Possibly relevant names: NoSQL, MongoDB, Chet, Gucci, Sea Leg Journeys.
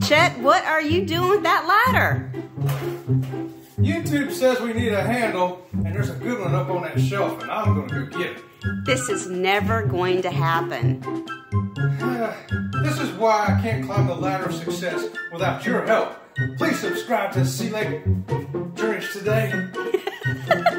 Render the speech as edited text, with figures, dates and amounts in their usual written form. Chet, what are you doing with that ladder? YouTube says we need a handle, and there's a good one up on that shelf, and I'm gonna go get it. This is never going to happen. This is why I can't climb the ladder of success without your help. Please subscribe to Sea Leg Journeys today.